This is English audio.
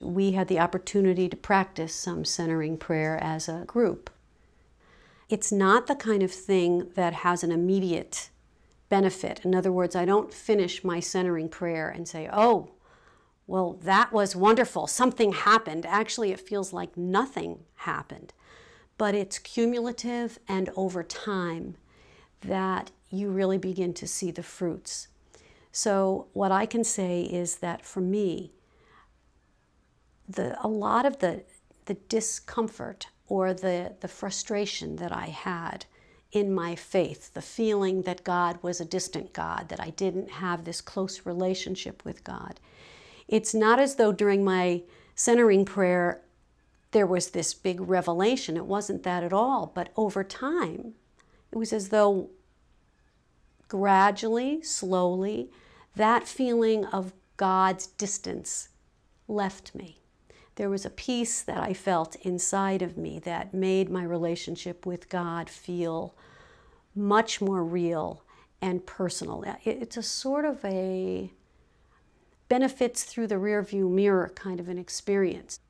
We had the opportunity to practice some centering prayer as a group. It's not the kind of thing that has an immediate benefit. In other words, I don't finish my centering prayer and say, oh, well, that was wonderful. Something happened. Actually, it feels like nothing happened. But it's cumulative, and over time that you really begin to see the fruits. So what I can say is that for me, a lot of the discomfort or the frustration that I had in my faith, the feeling that God was a distant God, that I didn't have this close relationship with God. It's not as though during my centering prayer there was this big revelation. It wasn't that at all, but over time, it was as though gradually, slowly, that feeling of God's distance left me. There was a peace that I felt inside of me that made my relationship with God feel much more real and personal. It's a sort of a benefits through the rearview mirror kind of an experience.